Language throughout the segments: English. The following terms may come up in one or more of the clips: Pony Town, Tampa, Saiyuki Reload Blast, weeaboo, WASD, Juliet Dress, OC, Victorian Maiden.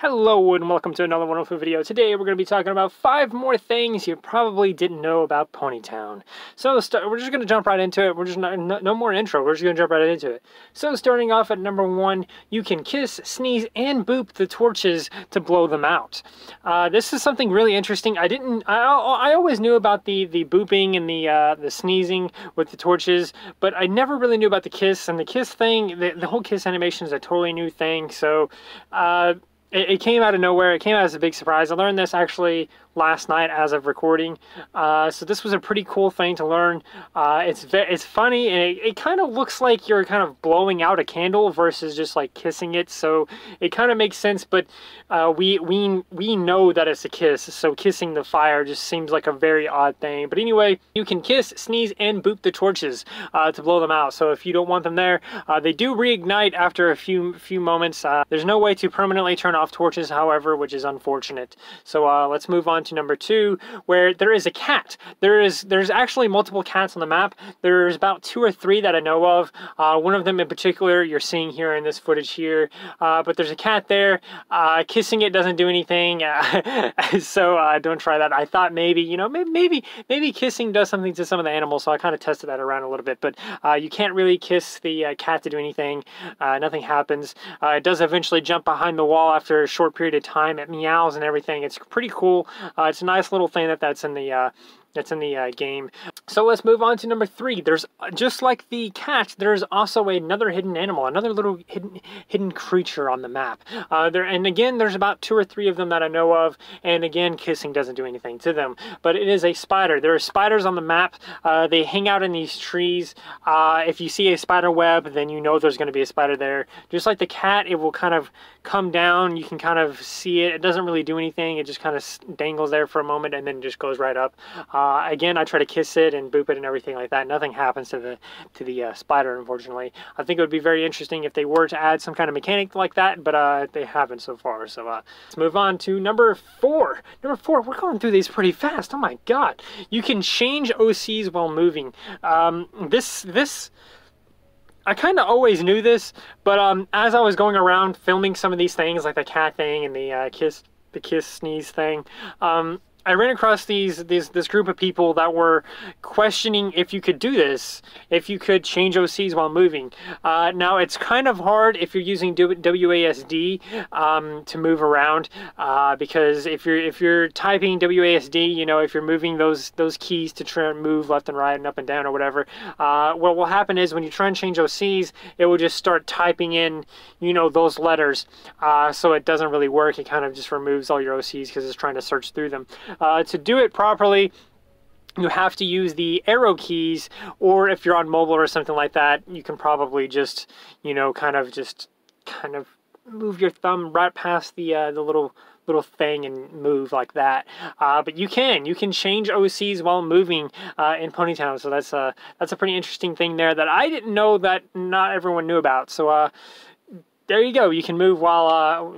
Hello and welcome to another wonderful video. Today we're going to be talking about 5 more things you probably didn't know about Pony Town. So we're just going to jump right into it. We're just no more intro. We're just going to jump right into it. So starting off at number 1, you can kiss, sneeze, and boop the torches to blow them out. This is something really interesting. I always knew about the booping and the sneezing with the torches, but I never really knew about the kiss and the kiss thing. The whole kiss animation is a totally new thing. So it came out of nowhere. It came out as a big surprise. I learned this actually last night as of recording. So this was a pretty cool thing to learn. It's funny, and it kind of looks like you're kind of blowing out a candle versus just like kissing it. So it kind of makes sense, but we know that it's a kiss. So kissing the fire just seems like a very odd thing. But anyway, you can kiss, sneeze, and boop the torches to blow them out. So if you don't want them there, they do reignite after a few moments. There's no way to permanently turn off torches, however, which is unfortunate. So let's move on to number 2, where there is a cat. There's actually multiple cats on the map. There's about 2 or 3 that I know of. One of them in particular you're seeing here in this footage here. But there's a cat there. Kissing it doesn't do anything, so don't try that. I thought maybe, you know, maybe kissing does something to some of the animals, so I kind of tested that around a little bit. But you can't really kiss the cat to do anything. Nothing happens. It does eventually jump behind the wall after a short period of time. It meows and everything. It's pretty cool. It's a nice little thing that's in the game. So let's move on to number 3. There's, just like the cat, there's also another hidden animal, another little hidden creature on the map. And again, there's about 2 or 3 of them that I know of, and again, kissing doesn't do anything to them. But it is a spider. There are spiders on the map. They hang out in these trees. If you see a spider web, then you know there's going to be a spider there. Just like the cat, it will kind of come down. You can kind of see it. It doesn't really do anything. It just kind of dangles there for a moment and then just goes right up. Again, I try to kiss it and boop it and everything like that. Nothing happens to the spider, unfortunately. I think it would be very interesting if they were to add some kind of mechanic like that, but they haven't so far. So let's move on to number 4. Number 4, we're going through these pretty fast. Oh my god! You can change OCs while moving. I kind of always knew this, but as I was going around filming some of these things, like the cat thing and the kiss sneeze thing. I ran across this group of people that were questioning if you could do this, if you could change OCs while moving. Now, it's kind of hard if you're using WASD to move around, because if you're typing WASD, you know, if you're moving those keys to try and move left and right and up and down or whatever, what will happen is when you try and change OCs, it will just start typing in, you know, those letters. So it doesn't really work. It kind of just removes all your OCs because it's trying to search through them. To do it properly, you have to use the arrow keys, or if you're on mobile or something like that, you can probably just, you know, kind of move your thumb right past the little thing and move like that. But you can change OCs while moving in Pony Town. So that's a pretty interesting thing there that I didn't know, that not everyone knew about. So there you go. You can move while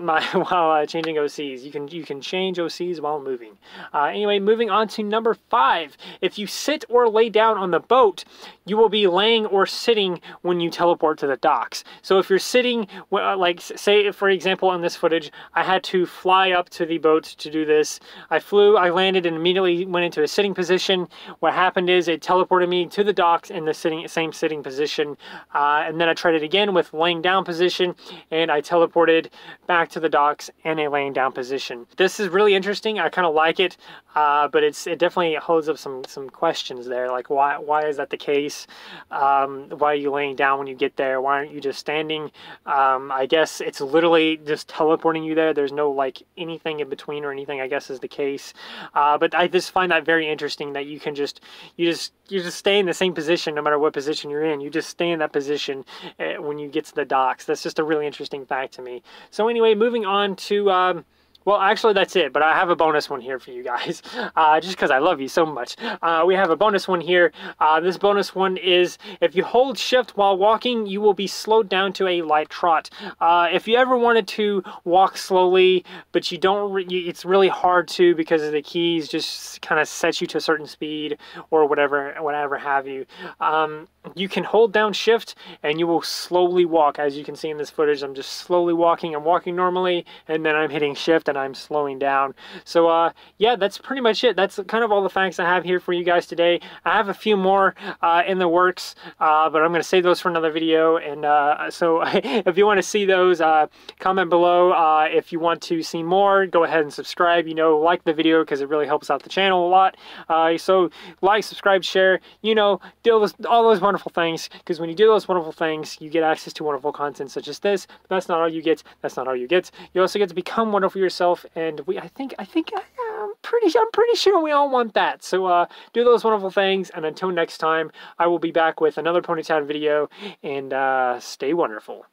changing OCs. You can change OCs while moving. Anyway, moving on to number 5. If you sit or lay down on the boat, you will be laying or sitting when you teleport to the docks. So if you're sitting, like say for example on this footage, I had to fly up to the boat to do this. I landed, and immediately went into a sitting position. What happened is it teleported me to the docks in the same sitting position, and then I tried it again with laying down position. And I teleported back to the docks in a laying down position. This is really interesting. I kind of like it, but it definitely holds up some questions there. Like why is that the case? Why are you laying down when you get there? Why aren't you just standing? I guess it's literally just teleporting you there. There's no like anything in between or anything, I guess, is the case. But I just find that very interesting that you can just stay in the same position no matter what position you're in. You just stay in that position when you get to the docks. That's just a really interesting fact to me. So anyway, moving on to well, actually that's it, but I have a bonus one here for you guys, just because I love you so much. We have a bonus one here. This bonus one is, if you hold shift while walking, you will be slowed down to a light trot. If you ever wanted to walk slowly, but you don't, it's really hard to, because of the keys just kind of set you to a certain speed or whatever have you. you can hold down shift and you will slowly walk. As you can see in this footage, I'm just slowly walking. I'm walking normally, and then I'm hitting shift and I'm slowing down. So yeah, that's pretty much it. That's kind of all the facts I have here for you guys today. I have a few more in the works, but I'm gonna save those for another video. And so if you want to see those, comment below. If you want to see more, go ahead and subscribe, you know, like the video, because it really helps out the channel a lot. So like, subscribe, share, you know, deal with all those wonderful things, because when you do those wonderful things, you get access to wonderful content such as this. But that's not all you get. That's not all you get. You also get to become wonderful yourself, and I'm pretty sure we all want that. So do those wonderful things, and until next time, I will be back with another Pony Town video, and stay wonderful.